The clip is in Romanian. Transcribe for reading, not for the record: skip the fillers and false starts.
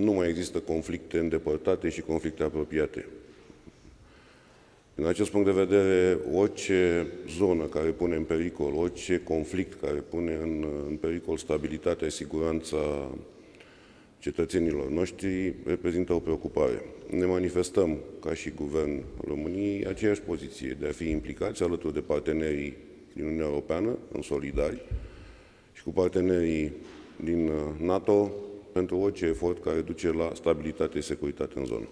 nu mai există conflicte îndepărtate și conflicte apropiate. Din acest punct de vedere, orice zonă care pune în pericol, orice conflict care pune în pericol stabilitatea și siguranța cetățenilor noștri reprezintă o preocupare. Ne manifestăm, ca și Guvern României, aceeași poziție de a fi implicați alături de partenerii din Uniunea Europeană, în solidari, și cu partenerii din NATO pentru orice efort care duce la stabilitate și securitate în zonă.